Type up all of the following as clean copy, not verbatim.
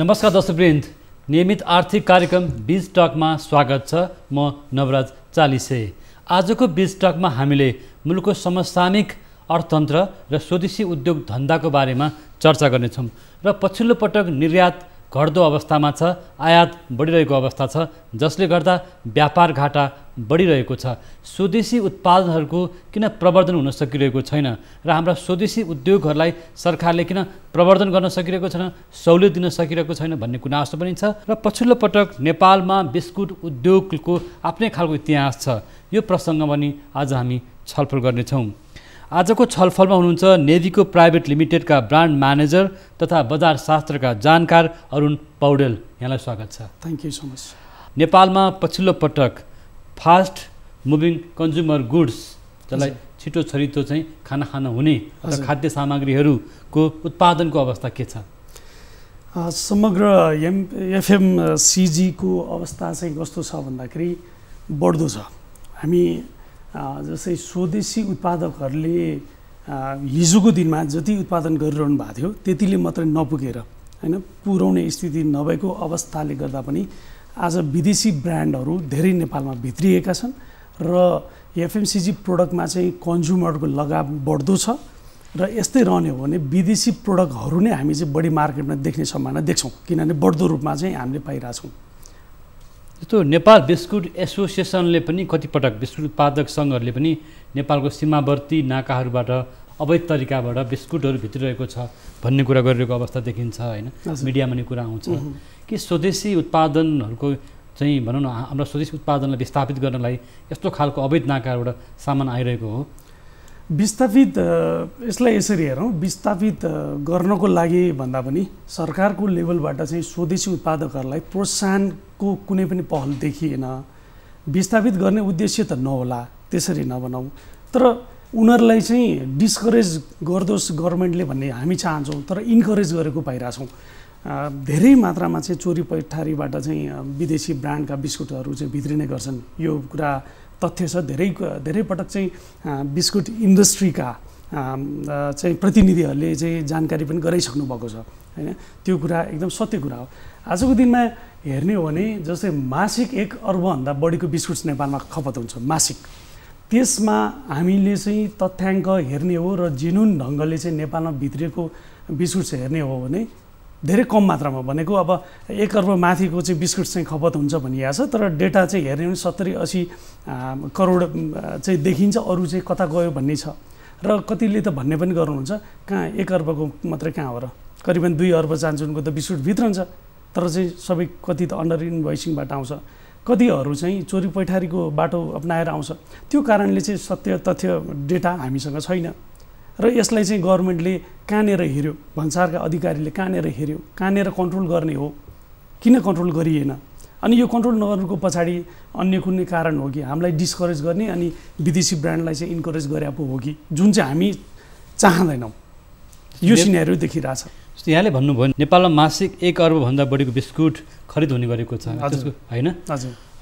नमस्कार दर्शकवृन्द, नियमित आर्थिक कार्यक्रम बीज टॉक में स्वागत छ। म नवरज चालीसे। आज को बीज टॉक में हामीले मूल को समसामयिक अर्थतंत्र र स्वदेशी उद्योग धंदा को बारे में चर्चा करने र पछिल्लो पटक निर्यात घट्दो अवस्थामा छ, आयात बढिरहेको अवस्था छ, जसले गर्दा व्यापार घाटा बढिरहेको छ। स्वदेशी उत्पादनहरूको किन प्रवर्धन हुन सकिरहेको छैन र हाम्रा स्वदेशी उद्योगहरूलाई सरकारले किन प्रवर्धन गर्न सकिरहेको छैन, सहुलियत दिन सकिरहेको छैन भन्ने गुनासो पनि छ। र पछिल्लो पटक नेपालमा बिस्कुट उद्योगको आफ्नै खालको इतिहास छ। यो प्रसङ्गमा पनि आज हामी छलफल गर्नेछौँ। आजको छलफलमा हुनुहुन्छ नेबीको प्राइभेट लिमिटेडका ब्रान्ड म्यानेजर तथा बजार शास्त्रका जानकार अरुण पौडेल। यहाँलाई स्वागत छ। Thank you so much. नेपालमा पछिल्लो पटक फास्ट मुभिङ कन्ज्युमर गुड्स, जसलाई छिटो छरितो चाहिँ खाना हुने खाद्य सामग्रीहरूको उत्पादनको अवस्था के छ? समग्र एफएमसीजी को अवस्था चाहिँ कस्तो छ भन्दाखेरि बढ्दो छ। हामी जैसे स्वदेशी उत्पादकहरूले हिजोको दिनमा जति उत्पादन गरिरहनु भएको थियो त्यतिले मात्र नपुगेर हैन पुराउने स्थिति नभएको अवस्थाले गर्दा पनि आज विदेशी ब्रान्डहरू धेरै नेपालमा भित्रिएका छन् र एफएमसीजी प्रोडक्टमा चाहिँ कन्ज्युमरको लगाव बढ्दो छ र यस्तै रहने हो भने विदेशी प्रोडक्टहरू नै हामी चाहिँ बढी मार्केटमा देख्ने सम्भावना देख्छौँ, किनभने बढ्दो रूपमा चाहिँ हामीले पाइरहेका छौँ। जस्तो नेपाल बिस्कुट एसोसिएसनले पनि कतिपटक बिस्कुट उत्पादक सङ्घहरूले पनि नेपालको सीमावर्ती नाकाहरूबाट अवैध तरिकाबाट बिस्कुटहरू भित्रिरहेको छ भन्ने कुरा गरिरहेको अवस्था देखिन्छ, होइन? मिडियामा नि कुरा आउँछ कि स्वदेशी उत्पादनहरूको चाहिँ भनौँ न, हाम्रो स्वदेशी उत्पादनलाई विस्थापित गर्नलाई यस्तो खालको अवैध नाकाहरूबाट सामान आइरहेको हो। विस्थापित यसलाई यसरी हेरौँ, विस्थापित गर्नको लागि भन्दा पनि सरकारको लेभलबाट चाहिँ स्वदेशी उत्पादकहरूलाई प्रोत्साहनको कुनै पनि पहल देखिएन। विस्थापित गर्ने उद्देश्य त नहोला, त्यसरी नबनाउँ, तर उनीहरूलाई चाहिँ डिस्करेज गर्दोस् गभर्मेन्टले भन्ने हामी चाहन्छौँ, तर इन्करेज गरेको पाइरहेछौँ। धेरै मात्रामा चाहिँ चोरी पैठारीबाट चाहिँ विदेशी ब्रान्डका बिस्कुटहरू चाहिँ भित्रिने गर्छन्। यो कुरा तथ्य छ। धेरै पटक चाहिँ बिस्कुट इन्डस्ट्रीका चाहिँ प्रतिनिधिहरूले चाहिँ जानकारी पनि गराइसक्नु भएको छ, हैन? त्यो कुरा एकदम सत्य कुरा हो। आजको दिनमा हेर्ने हो भने जस्तै मासिक 1 अर्बभन्दा बढीको बिस्कुट्स नेपालमा खपत हुन्छ मासिक। त्यसमा हामीले चाहिँ तथ्याङ्क हेर्ने हो र जेनुन ढङ्गले चाहिँ नेपालमा भित्रिएको बिस्कुट्स हेर्ने हो भने धेरै कम मात्रामा भनेको अब 1 अर्ब माथिको चाहिँ बिस्कुट्स चाहिँ खपत हुन्छ भनिएको छ, तर डेटा चाहिँ हेर्ने हो भने 70-80 करोड चाहिँ देखिन्छ। अरू चाहिँ कता गयो भन्ने छ र कतिले त भन्ने पनि गर्नुहुन्छ, कहाँ 1 अर्बको मात्रै कहाँ हो र, करिबन 2 अर्ब चान्चुनको त बिस्कुट भित्रन्छ, तर चाहिँ सबै कति त अन्डर इन्भोइसिङबाट आउँछ, कतिहरू चाहिँ चोरी पैठारीको बाटो अप्नाएर आउँछ। त्यो कारणले चाहिँ सत्य तथ्य डेटा हामीसँग छैन र यसलाई चाहिँ गभर्मेन्टले कहाँनिर हेर्यो, भन्सारका अधिकारीले कहाँनिर हेर्यो, कहाँनिर कन्ट्रोल गर्ने हो, किन कन्ट्रोल गरिएन? अनि यो कन्ट्रोल नगर्नुको पछाडि अन्य कुनै कारण हो कि हामीलाई डिस्करेज गर्ने अनि विदेशी ब्रान्डलाई चाहिँ इन्करेज गरे पो हो कि, जुन चाहिँ हामी चाहँदैनौँ। यो सिनेरियो देखिरहेछ। जस्तो यहाँले भन्नुभयो नेपालमा मासिक 1 अर्बभन्दा बढीको बिस्कुट खरिद हुने गरेको छ, होइन?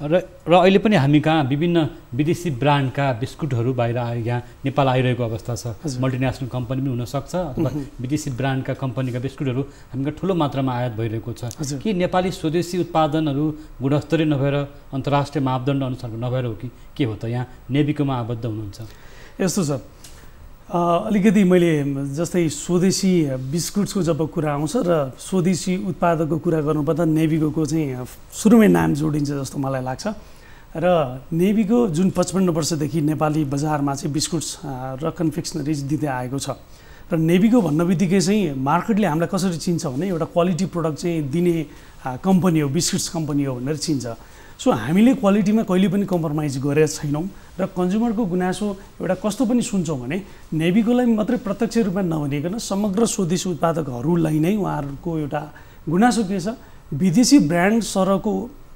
र अहिले पनि हामी कहाँ विभिन्न विदेशी ब्रान्डका बिस्कुटहरू बाहिर यहाँ नेपाल आइरहेको अवस्था छ। मल्टिनेसनल कम्पनी पनि हुनसक्छ अथवा विदेशी ब्रान्डका कम्पनीका बिस्कुटहरू हामीका ठुलो मात्रामा आयात भइरहेको छ। कि नेपाली स्वदेशी उत्पादनहरू गुणस्तरीय नभएर अन्तर्राष्ट्रिय मापदण्ड अनुसारको नभएर हो कि के हो त? यहाँ नेबीकोमा आबद्ध हुनुहुन्छ। यस्तो छ, अलिकति मैले जस्तै स्वदेशी बिस्कुट्सको जब कुरा आउँछ र स्वदेशी उत्पादकको कुरा गर्नुपर्दा नेबीको चाहिँ सुरुमै नाम जोडिन्छ जस्तो मलाई लाग्छ। र नेबीको जुन 55 वर्षदेखि नेपाली बजारमा चाहिँ बिस्कुट्स र कन्फेक्सनरिज दिँदै आएको छ र नेबीको भन्ने बित्तिकै चाहिँ मार्केटले हामीलाई कसरी चिन्छ भने एउटा क्वालिटी प्रोडक्ट चाहिँ दिने कम्पनी हो, बिस्कुट्स कम्पनी हो भनेर चिन्छ। सो हामीले क्वालिटीमा कहिले पनि कम्प्रोमाइज गरेका छैनौँ र कन्ज्युमरको गुनासो एउटा कस्तो पनि सुन्छौँ भने नेबीकोलाई मात्रै प्रत्यक्ष रूपमा नभनिकन समग्र स्वदेशी उत्पादकहरूलाई नै उहाँहरूको एउटा गुनासो के छ, विदेशी ब्रान्ड सरको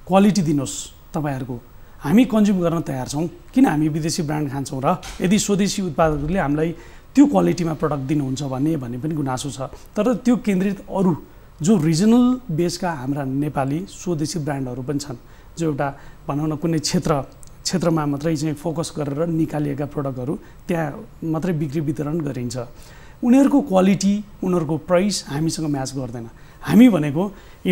क्वालिटी दिनुहोस् तपाईँहरूको, हामी कन्ज्युम गर्न तयार छौँ, किन हामी विदेशी ब्रान्ड खान्छौँ र? यदि स्वदेशी उत्पादकहरूले हामीलाई त्यो क्वालिटीमा प्रडक्ट दिनुहुन्छ भन्ने पनि गुनासो छ। तर त्यो केन्द्रित अरू जो रिजनल बेसका हाम्रा नेपाली स्वदेशी ब्रान्डहरू पनि छन्, जो एउटा भनौँ न कुनै क्षेत्रमा मात्रै चाहिँ फोकस गरेर निकालिएका प्रोडक्टहरू त्यहाँ मात्रै बिक्री वितरण गरिन्छ। उनीहरूको क्वालिटी, उनीहरूको प्राइस हामीसँग म्याच गर्दैन। हामी भनेको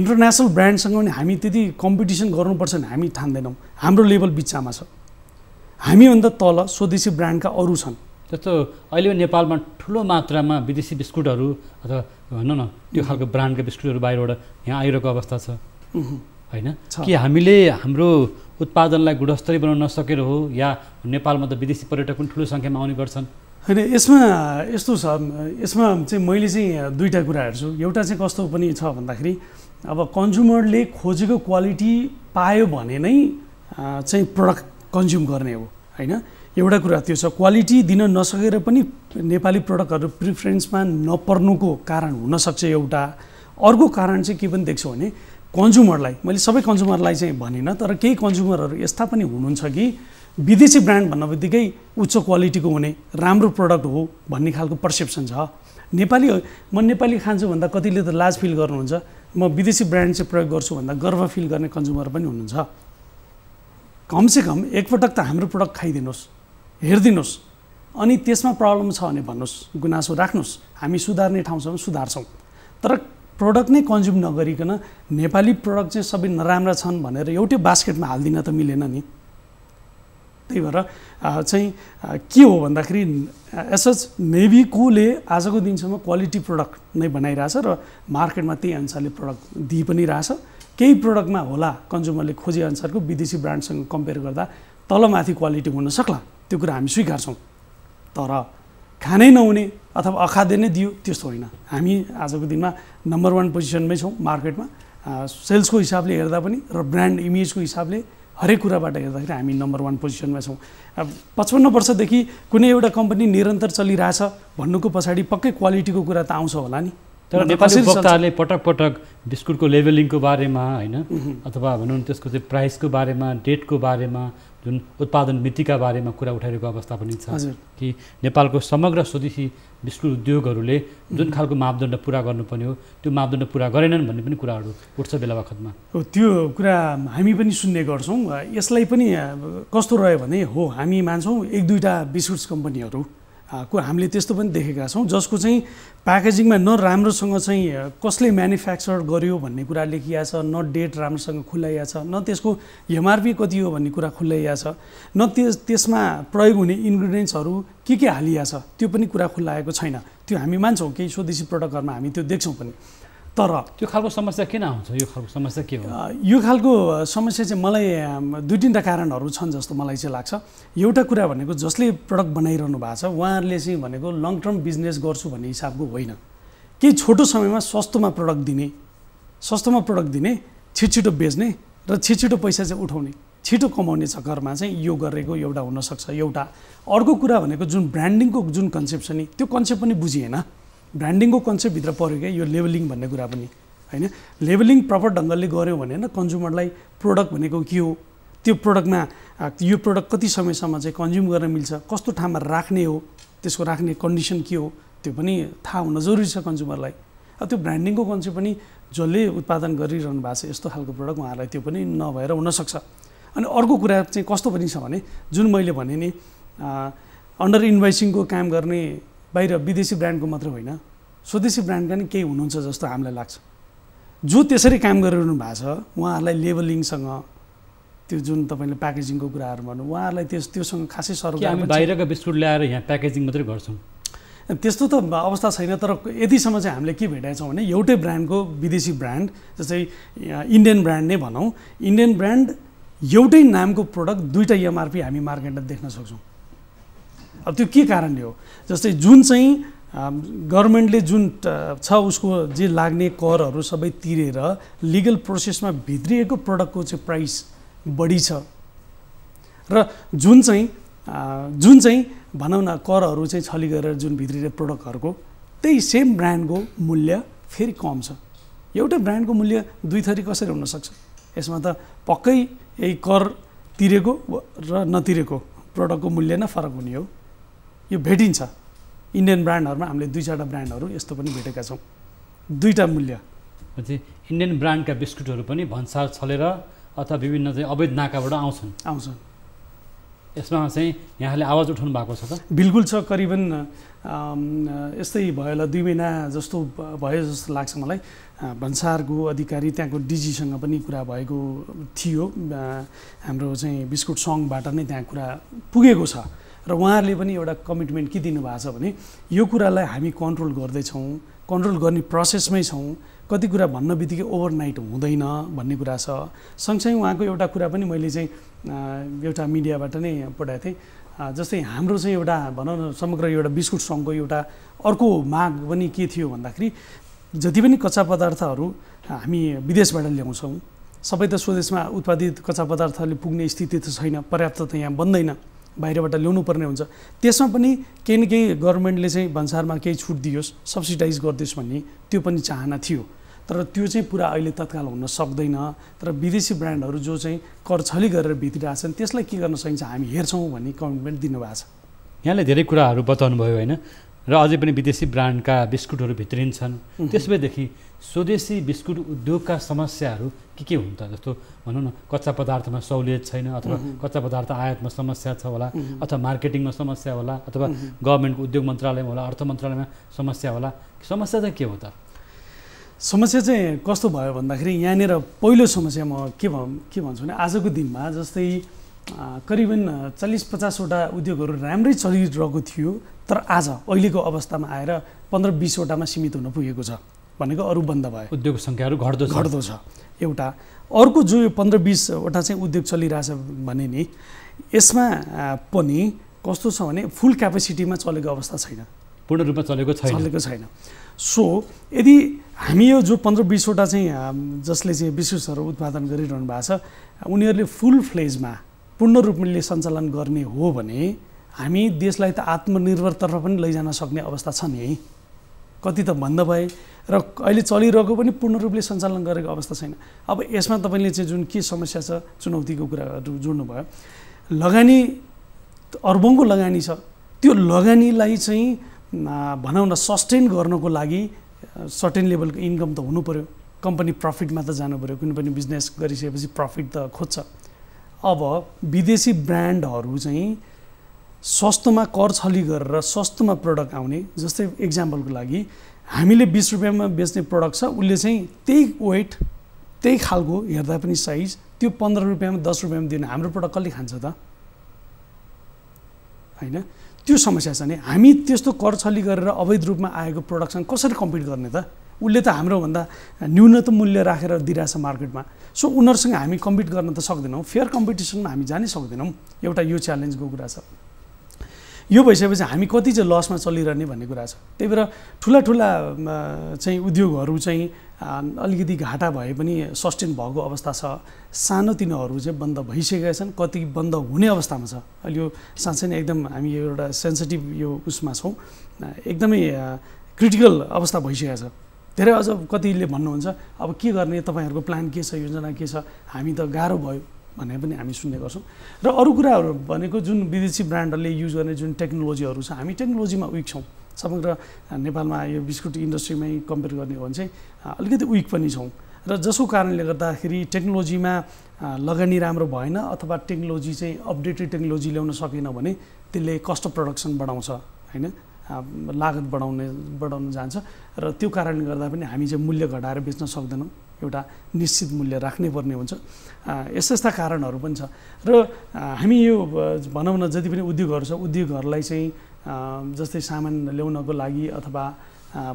इन्टरनेशनल ब्रान्डसँग पनि हामी त्यति कम्पिटिसन गर्नुपर्छ नि हामी ठान्दैनौँ। हाम्रो लेभल बिचमा छ, हामीभन्दा तल स्वदेशी ब्रान्डका अरू छन्। जस्तो अहिले नेपालमा ठुलो मात्रामा विदेशी बिस्कुटहरू अथवा भनौँ न त्यो खालको ब्रान्डका बिस्कुटहरू बाहिरबाट यहाँ आइरहेको अवस्था छ हैन कि हामीले हाम्रो उत्पादनलाई गुणस्तरीय बनाउन नसकेर हो या नेपालमा त विदेशी पर्यटक पनि ठुलो संख्यामा आउने गर्छन्? हैन, यसमा यस्तो छ, यसमा चाहिँ मैले चाहिँ दुईटा कुरा हेर्छु। एउटा चाहिँ कस्तो पनि छ भन्दाखेरि अब कन्ज्युमरले खोजेको क्वालिटी पायो भने नै चाहिँ प्रोडक्ट कन्ज्युम गर्ने हो हैन। एउटा कुरा त्यो छ, क्वालिटी दिन नसकेर पनि नेपाली प्रोडक्टहरु प्रिफरेन्समा नपर्नुको कारण हुन सक्छ एउटा। अर्को कारण चाहिँ के पनि देख्छु भने कन्ज्युमरलाई, मैले सबै कन्ज्युमरलाई चाहिँ भनिनँ तर केही कन्ज्युमरहरू यस्ता पनि हुनुहुन्छ कि विदेशी ब्रान्ड भन्नबित्तिकै उच्च क्वालिटीको हुने राम्रो प्रोडक्ट हो भन्ने खालको पर्सेप्सन छ। नेपाली म नेपाली खान्छु भन्दा कतिले त लाज फिल गर्नुहुन्छ, म विदेशी ब्रान्ड चाहिँ प्रयोग गर्छु भन्दा गर्व फिल गर्ने कन्ज्युमर पनि हुनुहुन्छ। कमसेकम एकपटक त हाम्रो प्रोडक्ट खाइदिनुहोस्, हेरिदिनुहोस्, अनि त्यसमा प्रब्लम छ भने भन्नुहोस्, गुनासो राख्नुहोस्, हामी सुधार्ने ठाउँसम्म सुधार्छौँ। तर प्रोडक्ट नै कन्ज्युम नगरिकन नेपाली प्रोडक्ट चाहिँ सबै नराम्रा छन् भनेर एउटै बास्केटमा हाल्दिन त मिलेन नि। त्यही भएर चाहिँ के हो भन्दाखेरि एसएच नेबीकोले आजको दिनसम्म क्वालिटी प्रोडक्ट नै बनाइरहेछ र मार्केटमा त्यही अनुसारले प्रोडक्ट दिइ पनि रहेछ। केही प्रोडक्टमा होला कन्ज्युमरले खोजे अनुसारको विदेशी ब्रान्डसँग कम्पेयर गर्दा तलमाथि क्वालिटी हुन सक्ला, त्यो कुरा हामी स्वीकार्छौँ। तर खानै नहुने अथवा अखाद्य नै दियो त्यस्तो होइन। हामी आजको दिनमा नम्बर वान पोजिसनमै छौँ मार्केटमा, सेल्सको हिसाबले हेर्दा पनि र ब्रान्ड इमेजको हिसाबले हरेक कुराबाट हेर्दाखेरि हामी नम्बर वान पोजिसनमा छौँ। 55 वर्षदेखि कुनै एउटा कम्पनी निरन्तर चलिरहेछ भन्नुको पछाडि पक्कै क्वालिटीको कुरा त आउँछ होला नि। तर नेपाली वक्ताहरूले पटक पटक बिस्कुटको लेभलिङको बारेमा हैन अथवा भनौँ त्यसको चाहिँ प्राइसको बारेमा, डेटको बारेमा, जुन उत्पादन मितिका बारेमा कुरा उठाइरहेको अवस्था पनि छ कि नेपालको समग्र स्वदेशी बिस्कुट उद्योगहरूले जुन खालको मापदण्ड पुरा गर्नुपर्ने हो त्यो मापदण्ड पुरा गरेनन् भन्ने पनि कुराहरू उठ्छ बेला बखतमा। हो, त्यो कुरा हामी पनि सुन्ने गर्छौँ। यसलाई पनि कस्तो रह्यो भने हो, हामी मान्छौँ एक दुईटा बिस्कुट्स कम्पनीहरू को हामीले त्यस्तो पनि देखेका छौँ जसको चाहिँ प्याकेजिङमा न राम्रोसँग चाहिँ कसले म्यानुफ्याक्चर गर्यो भन्ने कुरा लेखिया छ, न डेट राम्रोसँग खुलाइया छ, न त्यसको एमआरपी कति हो भन्ने कुरा खुलाइया छ, न त्यसमा प्रयोग हुने इन्ग्रेडियन्ट्सहरू के हालिया छ त्यो पनि कुरा खुलाएको छैन। त्यो हामी मान्छौँ, केही स्वदेशी प्रडक्टहरूमा हामी त्यो देख्छौँ पनि। तर त्यो खालको समस्या किन आउँछ? यो खालको समस्या के हो? यो खालको समस्या चाहिँ मलाई दुई तिनवटा कारणहरू छन् जस्तो मलाई चाहिँ लाग्छ। एउटा कुरा भनेको जसले प्रडक्ट बनाइरहनु भएको छ उहाँहरूले चाहिँ भनेको लङ टर्म बिजनेस गर्छु भन्ने हिसाबको होइन। केही छोटो समयमा सस्तोमा प्रडक्ट दिने, छिटछिटो बेच्ने र छिटछिटो पैसा चाहिँ उठाउने, छिटो कमाउने चक्करमा चाहिँ यो गरेको एउटा हुनसक्छ एउटा। अर्को कुरा भनेको जुन ब्रान्डिङको जुन कन्सेप्ट छ नि त्यो कन्सेप्ट पनि बुझिएन। ब्रान्डिङको कन्सेप्टभित्र पऱ्यो क्या यो लेभलिङ भन्ने कुरा पनि हैन। लेभलिङ प्रपर ढङ्गले गर्यो भने न कन्ज्युमरलाई प्रोडक्ट भनेको के हो, त्यो प्रोडक्टमा यो प्रोडक्ट कति समयसम्म चाहिँ कन्ज्युम गर्न मिल्छ, कस्तो ठाउँमा राख्ने हो, त्यसको राख्ने कन्डिसन के हो त्यो पनि थाहा हुन जरुरी छ कन्ज्युमरलाई। अब त्यो ब्रान्डिङको कन्सेप्ट पनि जसले उत्पादन गरिरहनु भएको छ यस्तो खालको प्रोडक्ट उहाँहरूलाई त्यो पनि नभएर हुनसक्छ। अनि अर्को कुरा चाहिँ कस्तो पनि छ भने जुन मैले भने नि अन्डर इन्भोइसिङको काम गर्ने बाहिर विदेशी ब्रान्डको मात्र होइन स्वदेशी ब्रान्डका नि केही हुनुहुन्छ जस्तो हामीलाई लाग्छ। जो त्यसरी काम गरिरहनु भएको छ उहाँहरूलाई लेभलिङसँग त्यो जुन तपाईँले प्याकेजिङको कुराहरू भन्नु उहाँहरूलाई त्योसँग खासै सरकार हामी बाहिरका बिस्कुट ल्याएर यहाँ प्याकेजिङ मात्रै गर्छौँ त्यस्तो त अवस्था छैन। तर यतिसम्म चाहिँ हामीले के भेटाएछौँ भने एउटै ब्रान्डको विदेशी ब्रान्ड जस्तै इन्डियन ब्रान्ड नै भनौँ, इन्डियन ब्रान्ड एउटै नामको प्रोडक्ट दुईवटा एमआरपी हामी मार्केटमा देख्न सक्छौँ। अब त्यो के कारणले हो? जस्तै जुन चाहिँ गभर्मेन्टले जुन छ उसको जे लाग्ने करहरू सबै तिरेर लिगल प्रोसेसमा भित्रिएको प्रोडक्टको चाहिँ प्राइस बढी छ र जुन चाहिँ भनौँ न करहरू चाहिँ छली गरेर जुन भित्रिएको प्रोडक्टहरूको त्यही सेम ब्रान्डको मूल्य फेरि कम छ। एउटा ब्रान्डको मूल्य दुई थरी कसरी हुनसक्छ? यसमा त पक्कै यही कर तिरेको र नतिरेको प्रोडक्टको मूल्य नै फरक हुने हो। यो भेटिन्छ इन्डियन ब्रान्डहरुमा, हामीले दुई चारवटा ब्रान्डहरु यस्तो पनि भेटेका छौँ दुईटा मूल्य। भने इन्डियन ब्रान्डका बिस्कुटहरु पनि भन्सार छलेर अथवा विभिन्न चाहिँ अवैध नाकाबाट आउँछन् यसमा चाहिँ यहाँले आवाज उठाउनु भएको छ त? बिल्कुल छ, करिबन यस्तै भयो दुई महिना जस्तो भयो जस्तो लाग्छ मलाई। भन्सारको अधिकारी त्यहाँको डिजीसँग पनि कुरा भएको थियो, हाम्रो चाहिँ बिस्कुट सङ्गबाट नै त्यहाँ कुरा पुगेको छ र उहाँहरूले पनि एउटा कमिटमेन्ट के दिनुभएको छ भने यो कुरालाई हामी कन्ट्रोल गर्दैछौँ, कन्ट्रोल गर्ने प्रोसेसमै छौँ, कति कुरा भन्न बित्तिकै ओभरनाइट हुँदैन भन्ने कुरा छ। सँगसँगै उहाँको एउटा कुरा पनि मैले चाहिँ एउटा मिडियाबाट नै पढाएको थिएँ, जस्तै हाम्रो चाहिँ एउटा भनौँ न समग्र एउटा बिस्कुट सङ्घको एउटा अर्को माग पनि के थियो भन्दाखेरि जति पनि कच्चा पदार्थहरू हामी विदेशबाट ल्याउँछौँ, सबै त स्वदेशमा उत्पादित कच्चा पदार्थहरूले पुग्ने स्थिति त छैन, पर्याप्त त यहाँ बन्दैन, बाहिरबाट ल्याउनु पर्ने हुन्छ। त्यसमा पनि केही न केही गभर्मेन्टले चाहिँ भन्सारमा केही छुट दियोस्, सब्सिडाइज गरिदियोस् भन्ने त्यो पनि चाहना थियो, तर त्यो चाहिँ पुरा अहिले तत्काल हुन सक्दैन। तर विदेशी ब्रान्डहरू जो चाहिँ करछली गरेर भित्रिरहेछन् त्यसलाई के गर्न सकिन्छ हामी हेर्छौँ भन्ने कमिटमेन्ट दिनुभएको छ। यहाँले धेरै कुराहरू बताउनु भयो होइन, र अझै पनि विदेशी ब्रान्डका बिस्कुटहरू भित्रिन्छन्, त्यसबैदेखि स्वदेशी बिस्कुट उद्योगका समस्याहरू के हुन्छ? जस्तो भनौँ न कच्चा पदार्थमा सहुलियत छैन, अथवा कच्चा पदार्थ आयातमा समस्या छ होला, अथवा मार्केटिङमा समस्या होला, अथवा गभर्मेन्टको उद्योग मन्त्रालयमा होला, अर्थ मन्त्रालयमा समस्या होला, समस्या चाहिँ के हो त? समस्या चाहिँ कस्तो भयो भन्दाखेरि यहाँनिर पहिलो समस्या म के भन्छु भने आजको दिनमा जस्तै करिबन 40-50 वटा उद्योगहरू राम्रै चलिरहेको थियो, तर आज अहिलेको अवस्थामा आएर 15-20 वटामा सीमित हुन पुगेको छ, भनेको अरू बन्द भयो, उद्योग सङ्ख्याहरू घट्दो छ एउटा। अर्को जो यो 15-20 वटा चाहिँ उद्योग चलिरहेछ भने नि यसमा पनि कस्तो छ भने फुल क्यापेसिटीमा चलेको अवस्था छैन, पूर्ण रूपमा चलेको छैन। सो यदि हामी यो जो 15-20 वटा चाहिँ जसले चाहिँ बिस्कुटहरू उत्पादन गरिरहनु भएको छ उनीहरूले फुल फ्लेजमा पूर्ण रूपले सञ्चालन गर्ने हो भने हामी देशलाई त आत्मनिर्भरतर्फ पनि लैजान सक्ने अवस्था छ नि, कति त बन्द भए र अहिले चलिरहेको पनि पूर्ण रूपले सञ्चालन गरेको अवस्था छैन। अब यसमा तपाईँले चाहिँ जुन के समस्या छ, चुनौतीको कुराहरू जोड्नुभयो, लगानी अर्बौँको लगानी छ, त्यो लगानीलाई चाहिँ भनौँ न सस्टेन गर्नको लागि सर्टेन लेभलको इन्कम त हुनु पऱ्यो, कम्पनी प्रफिटमा त जानु पऱ्यो, कुनै पनि बिजनेस गरिसकेपछि प्रफिट त खोज्छ। अब विदेशी ब्रान्डहरू चाहिँ सस्तोमा कर छली गरेर सस्तोमा प्रडक्ट आउने, जस्तै इक्जाम्पलको लागि हामीले 20 रुपियाँमा बेच्ने प्रडक्ट छ, उसले चाहिँ त्यही वेट त्यही खालको हेर्दा पनि साइज त्यो 15 रुपियाँमा 10 रुपियाँमा दिने, हाम्रो प्रडक्ट कसले खान्छ त? होइन, त्यो समस्या छ नि। हामी त्यस्तो कर छली गरेर अवैध रूपमा आएको प्रडक्टसँग कसरी कम्पिट गर्ने त? उसले त हाम्रोभन्दा न्यूनतम मूल्य राखेर दिइरहेछ मार्केटमा, सो उनीहरूसँग हामी कम्पिट गर्न त सक्दैनौँ, फेयर कम्पिटिसनमा हामी जानै सक्दैनौँ, एउटा यो च्यालेन्जको कुरा छ। यो भइसकेपछि हामी कति चाहिँ लसमा चलिरहने भन्ने कुरा छ। त्यही भएर ठुला चाहिँ उद्योगहरू चाहिँ अलिकति घाटा भए पनि सस्टेन भएको अवस्था छ, सानोतिनोहरू चाहिँ बन्द भइसकेका छन्, कति बन्द हुने अवस्थामा छ। अहिले यो साँच्चै नै एकदम हामी एउटा सेन्सिटिभ यो उसमा छौँ, एकदमै क्रिटिकल अवस्था भइसकेको छ। धेरै अझ कतिले भन्नुहुन्छ अब के गर्ने, तपाईँहरूको प्लान के छ, योजना के छ, हामी त गाह्रो भयो भने पनि हामी सुन्ने गर्छौँ। र अरू कुराहरू भनेको जुन विदेशी ब्रान्डहरूले युज गर्ने जुन टेक्नोलोजीहरू छ, हामी टेक्नोलोजीमा विक छौँ, समग्र नेपालमा यो बिस्कुट इन्डस्ट्रीमै कम्पेयर गर्ने हो भने चाहिँ अलिकति विक पनि छौँ, र जसको कारणले गर्दाखेरि टेक्नोलोजीमा लगानी राम्रो भएन, अथवा टेक्नोलोजी चाहिँ अपडेटेड टेक्नोलोजी ल्याउन सकेन भने त्यसले कस्ट अफ प्रडक्सन बढाउँछ, होइन, लागत बढाउन जान्छ, र त्यो कारणले गर्दा पनि हामी चाहिँ मूल्य घटाएर बेच्न सक्दैनौँ, एउटा निश्चित मूल्य राख्नै पर्ने हुन्छ। यस्ता कारणहरू पनि छ, र हामी यो भनौँ न जति पनि उद्योगहरू छ उद्योगहरूलाई चाहिँ जस्तै सामान ल्याउनको लागि अथवा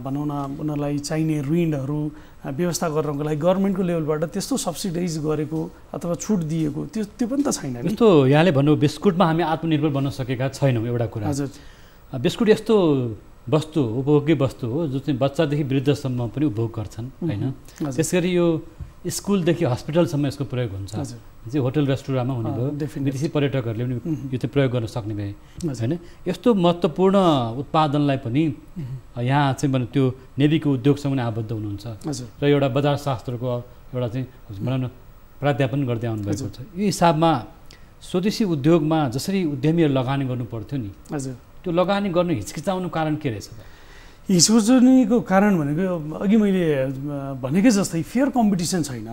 भनौँ न उनीहरूलाई चाहिने ऋणहरू व्यवस्था गर्नको लागि गभर्मेन्टको लेभलबाट त्यस्तो सब्सिडाइज गरेको अथवा छुट दिएको त्यो पनि त छैन नि। जस्तो यहाँले भन्नुभयो बिस्कुटमा हामी आत्मनिर्भर बन्न सकेका छैनौँ, एउटा कुरा। हजुर, बिस्कुट यस्तो वस्तु उपभोग्य वस्तु हो जो चाहिँ बच्चादेखि वृद्धसम्म पनि उपभोग गर्छन्, होइन? त्यसगरी यो स्कुलदेखि हस्पिटलसम्म यसको प्रयोग हुन्छ, जे होटल रेस्टुराँमा हुने भयो, विदेशी पर्यटकहरूले पनि यो चाहिँ प्रयोग गर्न सक्ने भए, होइन? यस्तो महत्त्वपूर्ण उत्पादनलाई पनि यहाँ चाहिँ भनौँ त्यो नेबीको उद्योगसँग नै आबद्ध हुनुहुन्छ, र एउटा बजार शास्त्रको एउटा चाहिँ भनौँ न प्राध्यापन गर्दै आउनुभएको छ। यो हिसाबमा स्वदेशी उद्योगमा जसरी उद्यमीहरू लगानी गर्नु पर्थ्यो नि, त्यो लगानी गर्न हिचकिचाउनु कारण के रहेछ? हिचकिचाउनुको कारण भनेको अघि मैले भनेकै जस्तै फेयर कम्पिटिसन छैन।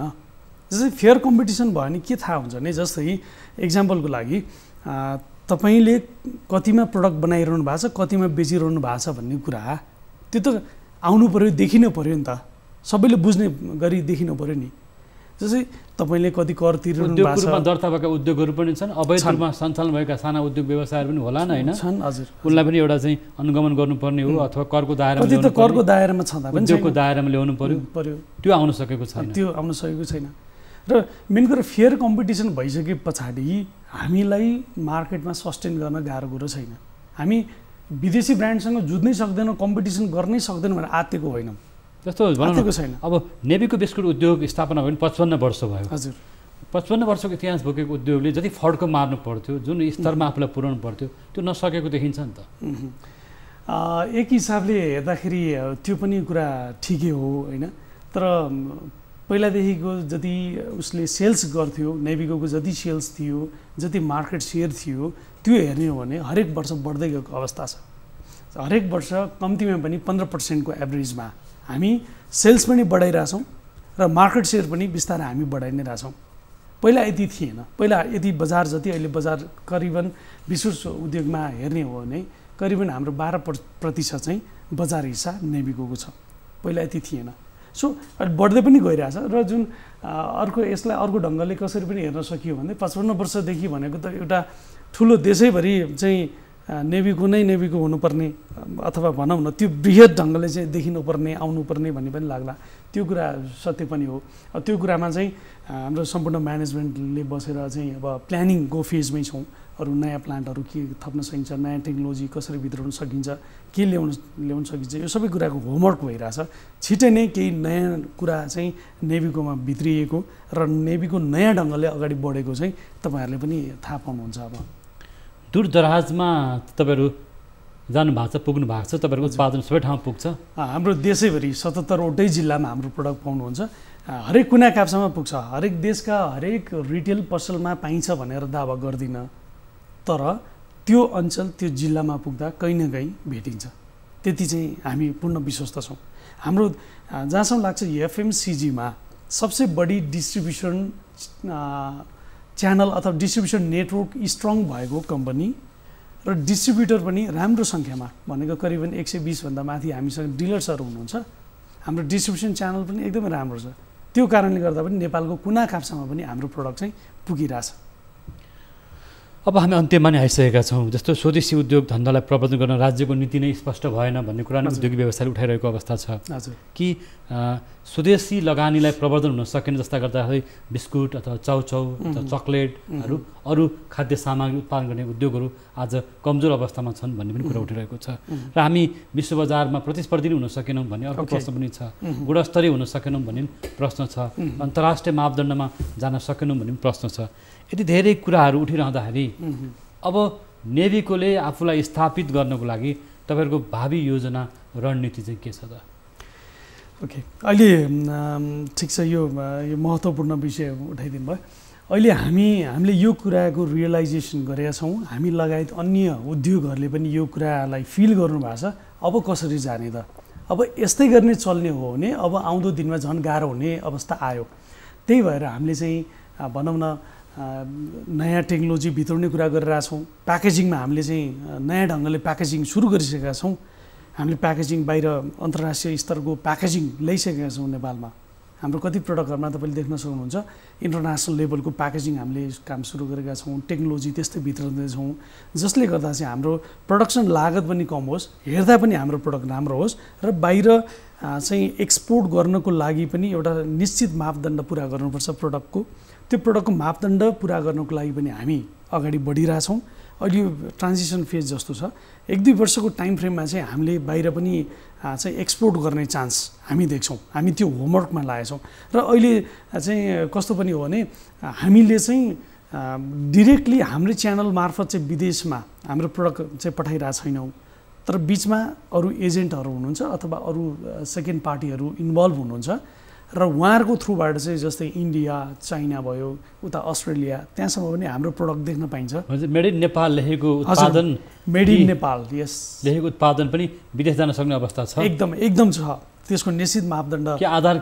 जस्तै फेयर कम्पिटिसन भयो भने के थाहा हुन्छ भने जस्तै इक्जाम्पलको लागि तपाईले कतिमा प्रोडक्ट बनाइरहनु भएको छ कतिमा बेचिरहनु भएको छ भन्ने कुरा त्यो त आउनु पर्यो देखिन पर्यो नि त सबैले बुझ्ने गरी देखिन पर्यो नि जस्तै तपाईले कति कर तिर्नु भएको छ उद्योगमा दर्ता भएका उद्योगहरू पनि छन् अवैध रूपमा सञ्चालन भएका साना उद्योग व्यवसायहरू पनि होला नि हैन छन् हजुर उनलाई पनि एउटा चाहिँ अनुगमन गर्नुपर्ने हो अथवा करको दायरामा ल्याउनु पर्यो करको दायरामा छँदा पनि उद्योगको दायरामा ल्याउनु पर्यो त्यो आउन सकेको छैन र मेन कुरा फेयर कम्पिटिसन भइसकेपछि हामीलाई मार्केटमा सस्टेन गर्न गाह्रो कुरो छैन हामी विदेशी ब्रान्डसँग जुझ्नै सक्दैनौं कम्पिटिसन गर्नै सक्दैनौं भने आतेको होइनौं जस्तो आतेको छैन अब नेबीको बिस्कुट उद्योग स्थापना भयो 55 वर्ष भयो हजुर 55 वर्षको इतिहास बोकेको उद्योगले जति फड्को मार्नु पर्थ्यो जुन स्तरमा आफूलाई पुर्याउनु पर्थ्यो त्यो नसकेको देखिन्छ नि त एक हिसाबले हेर्दाखेरि त्यो पनि कुरा ठिकै हो हैन तर पहिलादेखिको जति उसले सेल्स गर्थ्यो नेबीको जति सेल्स थियो जति मार्केट शेयर थियो त्यो हेर्ने हो भने हरेक वर्ष बढ्दै गएको अवस्था छ हरेक वर्ष कम्तीमा पनि 15% को एभरेजमा हामी सेल्स पनि बढाइराछौं र मार्केट शेयर पनि बिस्तारै हामी बढाइ नै राछौं पहिला यति थिएन पहिला यति बजार जति अहिले बजार करिबन विशेष उद्योगमा हेर्ने हो भने करिबन हाम्रो 12% चाहिँ बजार हिस्सा नेबीको छ पहिला यति थिएन सो बढ्दै पनि गइरहेछ र जुन अर्को यसलाई अर्को ढंगले कसरी पनि हेर्न सकियो भने 55 वर्षदेखि भनेको त एउटा ठूलो देशैभरि चाहिँ नेबीको नै नेबीको हुनुपर्ने अथवा भनौं न त्यो बृहत ढंगले चाहिँ देखिनुपर्ने आउनुपर्ने भन्ने पनि लाग्ला त्यो कुरा सत्य पनि हो त्यो कुरामा चाहिँ हाम्रो सम्पूर्ण म्यानेजमेन्टले बसेर चाहिँ अब प्लानिङको फेजमै छौं अरु नयाँ प्लान्टहरु के थप्न सकिन्छ नयाँ टेक्नोलोजी कसरी भित्राउन सकिन्छ के ल्याउन सकिन्छ यो सबै कुराको होमवर्क भइराछ छिटै नै केही नयाँ कुरा चाहिँ नेबीकोमा भित्रिएको र नेबीको नयाँ ढंगले अगाडि बढेको चाहिँ तपाईहरुले पनि थाहा पाउनुहुन्छ अब दूरदराजमा तपाईहरु जानु भएको छ पुग्नु भएको छ तपाईहरुको उत्पादन सबै ठाउँ पुग्छ हाम्रो देशैभरि 77 वटै जिल्लामा हाम्रो प्रोडक्ट पाउनुहुन्छ हरेक कुना काप्चामा पुग्छ हरेक देशका हरेक रिटेल पसलमा पाइन्छ भनेर दावा गर्दिन तर त्यो अञ्चल त्यो जिल्लामा पुग्दा कहीं न कहीं भेटिन्छ त्यति चाहिँ हामी पूर्ण विश्वस्त छौं हाम्रो जहाँसम्म लाग्छ एफएमसीजी मा सबसे बढी डिस्ट्रिब्युसन च्यानल अथवा डिस्ट्रिब्युसन नेटवर्क स्ट्रङ भएको कम्पनी र डिस्ट्रिब्युटर पनि राम्रो संख्यामा भनेको करिबन 120 भन्दा माथि हामीसँग डिलर्सहरु हुनुहुन्छ हाम्रो डिस्ट्रिब्युसन च्यानल पनि एकदमै राम्रो छ त्यो कारणले गर्दा पनि नेपालको कुना काप्चामा पनि हाम्रो प्रोडक्ट चाहिँ पुगिराछ अब हामी अन्त्यमा नै आइसकेका छौं जस्तो स्वदेशी उद्योग धन्दालाई प्रबन्धन गर्न राज्यको नीति नै स्पष्ट भएन भन्ने कुरा उद्योग व्यवसायले उठाइरहेको अवस्था छ कि स्वदेशी लगानीलाई प्रबन्धन हुन सकेन जस्ता गर्दाखेरि बिस्कुट अथवा चाउचाउ अथवा चकलेटहरु अरु खाद्य सामग्री उत्पादन गर्ने उद्योगहरु आज कमजोर अवस्थामा छन् भन्ने पनि कुरा उठिरहेको छ र हामी विश्व बजारमा प्रतिस्पर्धी हुन सकेनौं भन्ने अर्को प्रश्न पनि छ गुणस्तरीय हुन सकेनौं भन्ने प्रश्न छ अन्तर्राष्ट्रिय मापदण्डमा जान सकेनौं भन्ने प्रश्न छ यति धेरै कुराहरु उठिरहँदाखेरि अब नेबीकोले आफूलाई स्थापित गर्नको लागि तपाईहरुको भावी योजना रणनीति चाहिँ के छ त ओके अहिले ठीक छ यो महत्त्वपूर्ण विषय उठाइदिनु भयो अहिले हामीले यो कुराको रियलाइजेसन गरेका छौं हामी लगायत अन्य उद्योगहरुले पनि यो कुरालाई फिल गर्नु भएको छ अब कसरी जाने त अब यस्तै गर्ने चल्ने हो भने अब आउँदो दिनमा झन् गाह्रो हुने अवस्था आयो त्यही भएर हामीले चाहिँ भनौं न नयाँ टेक्नोलोजी भित्राउने कुरा गरिरहेका छौं प्याकेजिङमा हामीले चाहिँ नयाँ ढंगले प्याकेजिङ सुरु गरिसकेका छौं हामीले प्याकेजिङ बाहिर अन्तर्राष्ट्रिय स्तरको प्याकेजिङ ल्याइसकेका छौं नेपालमा हाम्रो कति प्रोडक्टहरुमा तपाईले देख्न सक्नुहुन्छ इन्टरनेशनल लेभलको प्याकेजिङ हामीले काम सुरु गरेका छौं टेक्नोलोजी त्यस्तै भित्राउँदै छौं जसले गर्दा चाहिँ हाम्रो प्रोडक्सन लागत पनि कम होस् हेर्दा पनि हाम्रो प्रोडक्ट राम्रो होस् र बाहिर चाहिँ एक्सपोर्ट गर्नको लागि पनि एउटा निश्चित मापदण्ड पूरा गर्नुपर्छ प्रोडक्टको त्यो प्रोडक्टको मापदण्ड पूरा गर्नको लागि पनि हामी अगाडि बढिराछौं अहिले यो ट्रान्जिसन फेज जस्तो छ 1-2 वर्षको टाइम फ्रेममा चाहिँ हामीले बाहिर पनि चाहिँ एक्सपोर्ट गर्ने चान्स हामी देख्छौं हामी त्यो होमवर्कमा लागेछौं र अहिले चाहिँ कस्तो पनि हो भने हामीले चाहिँ डाइरेक्टली हाम्रो च्यानल मार्फत चाहिँ विदेशमा हाम्रो प्रोडक्ट चाहिँ पठाइरा छैनौं तर बीचमा अरु एजेन्टहरु हुनुहुन्छ अथवा अरु सेकेन्ड पार्टीहरु इन्भल्भ हुनुहुन्छ र उहाँहरुको थ्रुबाट चाहिँ जस्तै इन्डिया चाइना भयो उता अस्ट्रेलिया त्यसमा पनि हाम्रो प्रोडक्ट देख्न पाइन्छ मेड इन नेपाल लेखेको उत्पादन मेड इन नेपाल यस लेखेको उत्पादन पनि विदेश जान सक्ने अवस्था छ एकदम छ त्यसको निश्चित मापदण्ड के आधार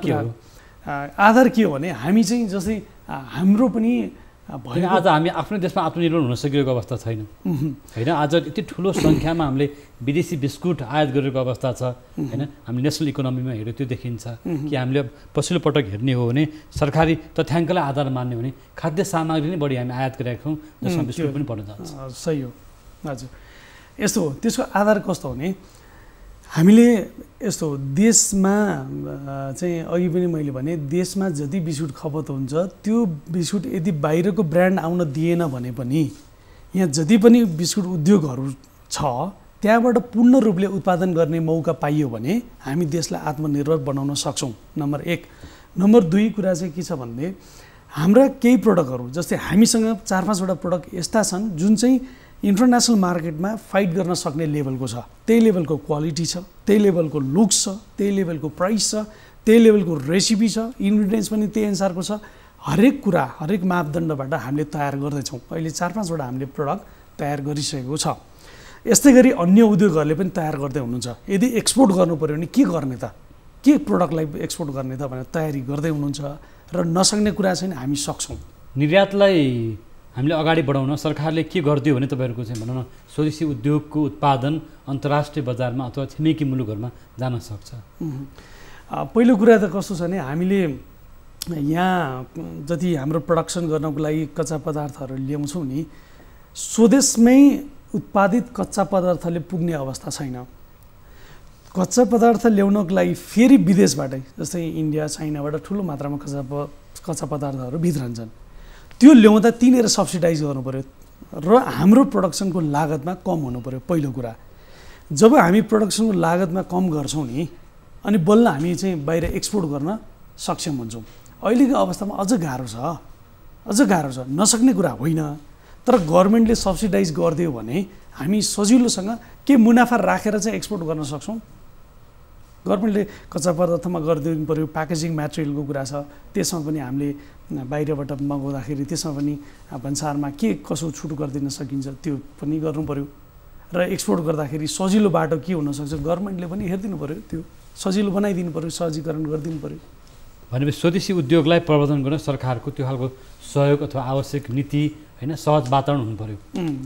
के हो भने हामी चाहिँ जस्तै हाम्रो पनि भएन। आज हामी आफ्नो देशमा आत्मनिर्भर हुन सकेको अवस्था छैन हैन। आज यति ठूलो संख्यामा हामीले विदेशी बिस्कुट आयात गरेको अवस्था छ हैन। हामी नेशनल इकोनोमीमा हेर्यो त्यो देखिन्छ कि हामीले पछिल्लो पटक हेर्ने हो भने सरकारी तथ्याङ्कलाई आधार मान्ने हो भने खाद्य सामग्री नै बढी हामी आयात गरेका छौं जसमा बिस्कुट पनि पर्न जान्छ। सही हो हजुर। यस्तो हो त्यसको आधार कस्तो हो नि हामीले यस्तो देशमा चाहिँ अघि पनि मैले भने देशमा जति बिस्कुट खपत हुन्छ त्यो बिस्कुट यदि बाहिरको ब्रान्ड आउन दिएन भने पनि यहाँ जति पनि बिस्कुट उद्योगहरू छ त्यहाँबाट पूर्ण रूपले उत्पादन गर्ने मौका पाइयो भने हामी देशलाई आत्मनिर्भर बनाउन सक्छौँ। नम्बर एक। नम्बर दुई कुरा चाहिँ के छ भने हाम्रा केही प्रोडक्टहरू जस्तै हामीसँग 4-5 वटा प्रोडक्ट यस्ता छन् जुन चाहिँ इन्टरनेशनल मार्केटमा फाइट गर्न सक्ने लेभलको छ। त्यही लेभलको क्वालिटी छ, त्यही लेभलको लुक्स छ, त्यही लेभलको प्राइस छ, त्यही लेभलको रेसिपी छ, इन्ग्रेडिएन्ट्स पनि त्यही अनुसारको छ। हरेक कुरा हरेक मापदण्डबाट हामीले तयार गर्दैछौँ। अहिले 4-5 वटा हामीले प्रोडक्ट तयार गरिसकेको छ। यस्तै गरी अन्य उद्योगहरूले पनि तयार गर्दै हुनुहुन्छ। यदि एक्सपोर्ट गर्नु पर्यो भने के गर्ने त, के प्रोडक्टलाई एक्सपोर्ट गर्ने त भनेर तयारी गर्दै हुनुहुन्छ र नसक्ने कुरा छैन, हामी सक्छौँ। निर्यातलाई हामीले अगाडि बढाउन सरकारले के गर्दियो भने तपाईहरुको चाहिँ भन्न स्वदेशी उद्योगको उत्पादन अन्तर्राष्ट्रिय बजारमा अथवा छिमेकी मुलुकहरुमा जान सक्छ। पहिलो कुरा त कस्तो छ भने हामीले यहाँ जति हाम्रो प्रोडक्सन गर्नको लागि कच्चा पदार्थहरु ल्याउँछौं नि स्वदेशमै उत्पादित कच्चा पदार्थले पुग्ने अवस्था छैन। कच्चा पदार्थ ल्याउनको लागि फेरि विदेशबाटै जस्तै इन्डिया चाइनाबाट ठूलो मात्रामा कच्चा पदार्थहरु भित्रन्छन्। त्यो ल्याउँदा तिनीहरू सब्सिडाइज गर्नु पर्यो र हाम्रो प्रोडक्सनको लागतमा कम हुनु पर्यो। पहिलो कुरा जब हामी प्रोडक्सनको लागतमा कम गर्छौं नि अनि बल्ल हामी चाहिँ बाहिर एक्सपोर्ट गर्न सक्षम हुन्छौं। अहिलेको अवस्थामा अझ गाह्रो छ, अझ गाह्रो छ, नसक्ने कुरा होइन। तर गभर्नमेन्टले सब्सिडाइज गर्दियो भने हामी सजिलोसँग के मुनाफा राखेर चाहिँ एक्सपोर्ट गर्न सक्छौं। गभर्नमेन्टले कच्चा पदार्थमा गरिदिनु पर्यो, प्याकेजिङ मटेरियलको कुरा छ त्यसमा पनि हामीले बाहिरबाट मगाउँदाखेरि त्यसमा पनि भन्सारमा के कसो छुट गरिदिन सकिन्छ त्यो पनि गर्नु पर्यो। र एक्सपोर्ट गर्दाखेरि सजिलो बाटो के हुनसक्छ गभर्नमेन्टले पनि हेरिदिनु पर्यो, त्यो सजिलो बनाइदिनु पर्यो, सहजीकरण गरिदिनु पर्यो। भनेपछि स्वदेशी उद्योगलाई प्रवर्धन गर्न सरकारको त्यो खालको सहयोग अथवा आवश्यक नीति हैन, सहज वातावरण हुनु पर्यो,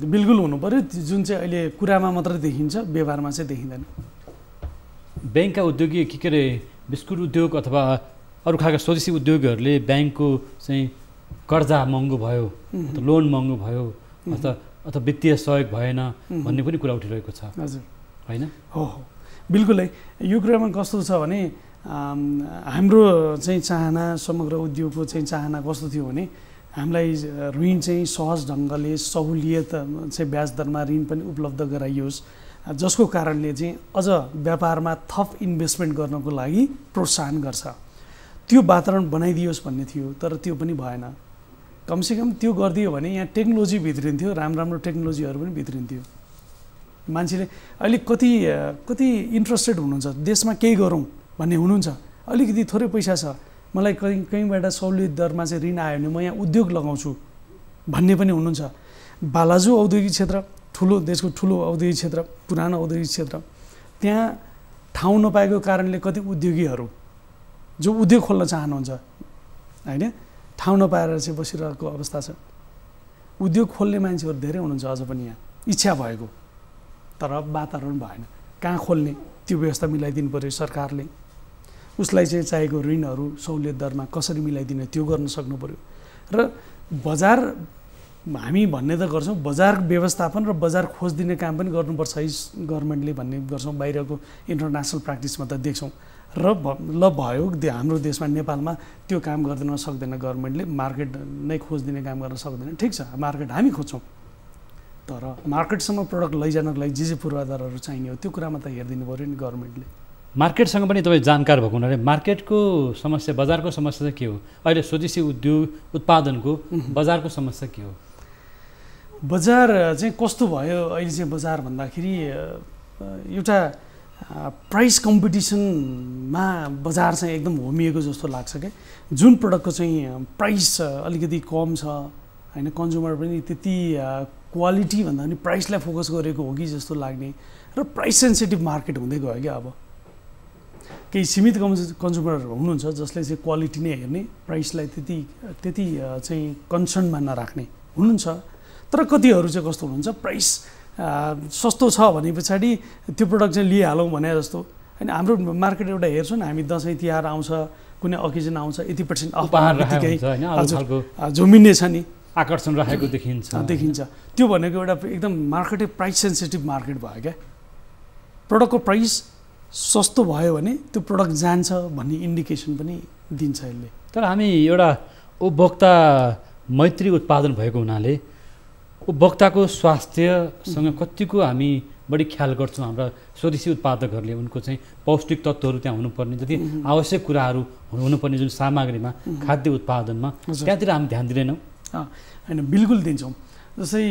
बिल्कुल हुनु पर्यो, जुन चाहिँ अहिले कुरामा मात्रै देखिन्छ व्यवहारमा चाहिँ देखिँदैन। बैंकका उद्योगी के अरे बिस्कुट उद्योग अथवा अरु खालका स्वदेशी उद्योगीहरूले बैंकको चाहिँ कर्जा महँगो भयो, लोन महँगो भयो अथवा वित्तीय सहयोग भएन भन्ने पनि कुरा उठिरहेको छ हैन। हो हो बिल्कुलै। यो कुरामा कस्तो छ भने हाम्रो चाहिँ चाहना, समग्र उद्योगको चाहिँ चाहना कस्तो थियो भने हामीलाई ऋण चाहिँ सहज ढंगले सहुलियत चाहिँ ब्याज दरमा ऋण पनि उपलब्ध गराइयोस् जसको कारणले चाहिँ अझ व्यापारमा थप इन्भेस्टमेन्ट गर्नको लागि प्रोत्साहन गर्छ, त्यो वातावरण बनाइदियोस् भन्ने थियो। तर त्यो पनि भएन। कमसेकम त्यो गरिदियो भने यहाँ टेक्नोलोजी भित्रिन्थ्यो, राम्रो टेक्नोलोजीहरू पनि भित्रिन्थ्यो। मान्छेले अहिले कति कति इन्ट्रेस्टेड हुनुहुन्छ देशमा केही गरौँ भन्ने हुनुहुन्छ। अलिकति थोरै पैसा छ, मलाई कहीँबाट सहुलियत दरमा चाहिँ ऋण आयो भने म यहाँ उद्योग लगाउँछु भन्ने पनि हुनुहुन्छ। बालाजु औद्योगिक क्षेत्र, ठुलो देशको ठुलो औद्योगिक क्षेत्र, पुरानो औद्योगिक क्षेत्र, त्यहाँ ठाउँ नपाएको कारणले कति उद्योगीहरू जो उद्योग खोल्न चाहनुहुन्छ हैन ठाउँ नपाएर चाहिँ बसिरहेको अवस्था छ। उद्योग खोल्ने मान्छेहरू धेरै हुनुहुन्छ अझ पनि यहाँ, इच्छा भएको, तर वातावरण भएन। कहाँ खोल्ने त्यो व्यवस्था मिलाइदिनु पर्यो सरकारले। उसलाई चाहिँ चाहिएको ऋणहरू सहुलियत दरमा कसरी मिलाइदिने त्यो गर्न सक्नु पर्यो। र बजार हामी भन्ने त गर्छौं, बजार व्यवस्थापन र बजार खोजिदिने काम पनि गर्नुपर्छ है गभर्नमेन्टले भन्ने गर्छौं। बाहिरको इन्टरनेसनल प्र्याक्टिसमा त देख्छौं र ल भयो हाम्रो देशमा नेपालमा त्यो काम गरिदिन सक्दैन गभर्नमेन्टले, मार्केट नै खोजिदिने काम गर्न सक्दैन। ठिक छ, मार्केट हामी खोज्छौं तर मार्केटसम्म प्रोडक्ट लैजानको लागि जे जे पूर्वाधारहरू चाहिने हो त्यो कुरामा त हेरिदिनु पर्यो नि गभर्नमेन्टले। मार्केटसँग पनि तपाईँ जानकार भएको हुनाले मार्केटको समस्या, बजारको समस्या चाहिँ के हो, अहिले स्वदेशी उद्योग उत्पादनको बजारको समस्या के हो, बजार चाहिँ कस्तो भयो अहिले चाहिँ बजार भन्दाखेरि एउटा प्राइस कम्पिटिसनमा बजार चाहिँ एकदम होमिएको जस्तो लाग्छ के। जुन प्रोडक्टको चाहिँ प्राइस अलिकति कम छ हैन, कन्ज्युमर पनि त्यति क्वालिटी भन्दा पनि प्राइसलाई फोकस गरेको हो कि जस्तो लाग्ने र प्राइस सेन्सिटिभ मार्केट हुँदै गयो क्या अब। केही सीमित कन्ज्युमर हुनुहुन्छ जसले चाहिँ क्वालिटी नै हेर्ने प्राइसलाई त्यति त्यति चाहिँ कन्सर्नमा नराख्ने हुनुहुन्छ तर कतिहरु चाहिँ कस्तो हुनुहुन्छ प्राइस सस्तो छ भने पछाडी त्यो प्रोडक्ट चाहिँ लिइहालौं भने जस्तो हैन हाम्रो मार्केट एउटा हेर्छौं हामी दशैं तिहार आउँछ कुनै ओकेजन आउँछ यति % अफ पार्टीकै जमिन्ने छ नि आकर्षण राखेको देखिन्छ देखिन्छ त्यो भनेको एउटा एकदम मार्केट प्राइस सेन्सिटिभ मार्केट भयो के प्रोडक्टको प्राइस सस्तो भयो भने त्यो प्रोडक्ट जान्छ भन्ने इन्डिकेसन पनि दिन्छ यसले तर हामी एउटा उपभोक्ता मैत्री उत्पादन भएको हुनाले उपभोक्ताको स्वास्थ्यसँग कतिको हामी बढी ख्याल गर्छौं हाम्रा स्वदेशी उत्पादकहरूले उनको चाहिँ पौष्टिक तत्त्वहरू त्यहाँ हुनुपर्ने जति आवश्यक कुराहरू हुनुपर्ने जुन सामग्रीमा खाद्य उत्पादनमा त्यतिर हामी ध्यान दिदैनौं हैन बिल्कुल दिन्छौं जस्तै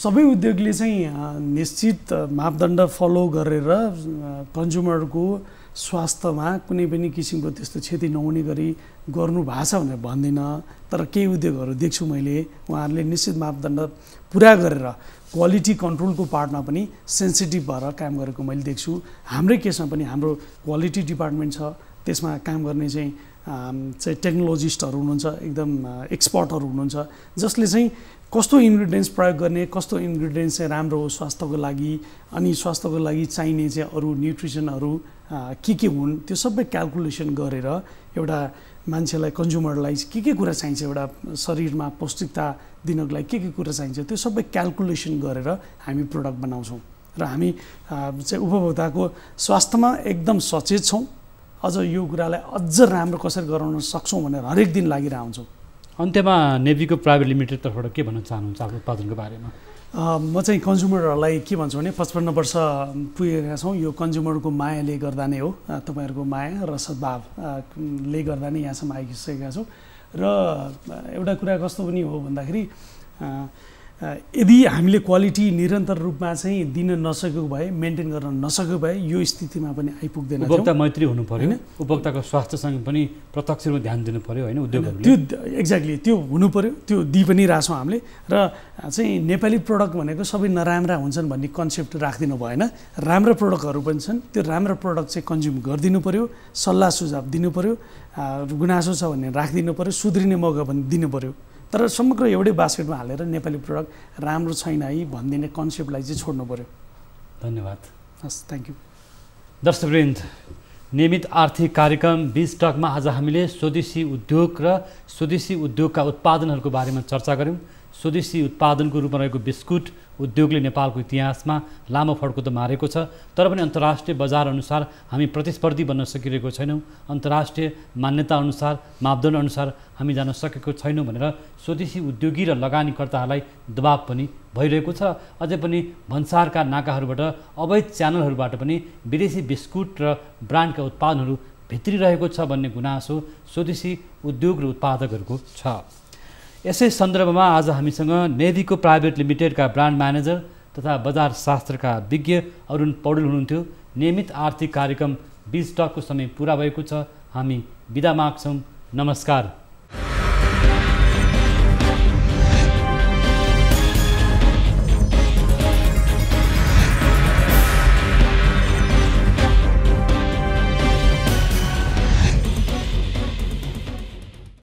सबै उद्योगले चाहिँ निश्चित मापदण्ड फलो गरेर कन्ज्युमरको स्वास्थ्यमा कुनै पनि किसिमको त्यस्तो क्षति नहुने गरी गर्नु भएको छ भनेर भन्दिन तर केही उद्योगहरू देख्छु मैले उहाँहरूले निश्चित मापदण्ड पूरा गरेर क्वालिटी कन्ट्रोलको पार्टमा पनि सेन्सिटिभ भएर काम गरेको मैले देख्छु हाम्रै केसमा पनि हाम्रो क्वालिटी डिपार्टमेन्ट छ त्यसमा काम गर्ने चाहिँ टेक्नोलोजिस्टहरू हुनुहुन्छ एकदम एक्सपर्टहरू हुनुहुन्छ जसले चाहिँ कस्तो इन्ग्रेडिएन्ट्स प्रयोग गर्ने कस्तो इन्ग्रेडिएन्ट्स चाहिँ राम्रो हो स्वास्थ्यको लागि अनि स्वास्थ्यको लागि चाहिने चाहिँ अरु न्यूट्रिसनहरू के हुन् त्यो सबै क्याल्कुलेसन गरेर एउटा मान्छेलाई कन्ज्युमरलाई के कुरा चाहिन्छ एउटा शरीरमा पौष्टिकता दिनको लागि के कुरा चाहिन्छ त्यो सबै क्याल्कुलेसन गरेर हामी प्रोडक्ट बनाउँछौं र हामी चाहिँ उपभोक्ताको स्वास्थ्यमा एकदम सचेत छौं अझ यो कुरालाई अझ राम्रो कसरी गराउन सक्छौं भनेर हरेक दिन लागिरहेका हुन्छौं अन्त्यमा नेबीको प्राइभेट लिमिटेड तर्फबाट के भन्न चाहनुहुन्छ आफ्नो उत्पादनको बारेमा म चाहिँ कन्ज्युमरहरुलाई के भन्छु भने 55 वर्ष पुगेका छौं यो कन्ज्युमरको मायाले गर्दा नै हो तपाईहरुको माया र सद्भावले गर्दा नै यहाँसम्म आइसकेका छौं र एउटा कुरा कस्तो पनि हो भन्दाखेरि यदि हामीले क्वालिटी निरन्तर रूपमा चाहिँ दिन नसकेको भए मेन्टेन गर्न नसकेको भए यो स्थितिमा पनि आइपुग्दैन उपभोक्ता मैत्री हुनु पर्यो हैन उपभोक्ताको स्वास्थ्यसँग पनि प्रत्यक्ष रूपमा ध्यान दिनु पर्यो हैन उद्योगहरूले त्यो एक्ज्याक्टली त्यो हुनु पर्यो त्यो दिइ पनि राछौं हामीले र चाहिँ नेपाली प्रोडक्ट भनेको सबै नराम्रा हुन्छन् भन्ने कन्सेप्ट राख्दिनु भएन राम्रो प्रोडक्टहरु पनि छन् त्यो राम्रो प्रोडक्ट चाहिँ कन्ज्युम गर्दिनु पर्यो सल्लाह सुझाव दिनु पर्यो गुनासो छ भने राख्दिनु पर्यो सुध्रिने मौका पनि दिनु पर्यो तर समग्र एउटै बास्केटमा हालेर नेपाली प्रोडक्ट राम्रो छैन है भन्दिने कन्सेप्टलाई चाहिँ छोड्नु पर्यो धन्यवाद हस् थ्यांक यू दर्शकवृन्द नियमित आर्थिक कार्यक्रम बीज टकमा आज हामीले स्वदेशी उद्योग र स्वदेशी उद्योगका उत्पादनहरूको बारेमा चर्चा गर्यौं स्वदेशी उत्पादनको रूपमा रहेको बिस्कुट उद्योगले नेपालको इतिहासमा लामो फड्को त मारेको छ तर पनि अन्तर्राष्ट्रिय बजार अनुसार हामी प्रतिस्पर्धी बन्न सकिरहेको छैनौं अन्तर्राष्ट्रिय मान्यता अनुसार मापदण्ड अनुसार हामी जान सकेको छैनौं भनेर स्वदेशी उद्योगी र लगानीकर्ताहरूलाई दबाब पनि भइरहेको छ अझै पनि भन्सारका नाकाहरूबाट अवैध च्यानलहरूबाट पनि विदेशी बिस्कुट र ब्रान्डका उत्पादनहरू भित्रिरहेको छ भन्ने गुनासो स्वदेशी उद्योग र उत्पादकहरूको छ यसै सन्दर्भमा आज हामीसँग नेबीको प्राइभेट लिमिटेडका ब्रान्ड म्यानेजर तथा बजार शास्त्रका विज्ञ अरुण पौडेल हुनुहुन्थ्यो नियमित आर्थिक कार्यक्रम बीज टकको समय पूरा भएको छ हामी बिदा माग्छौं नमस्कार।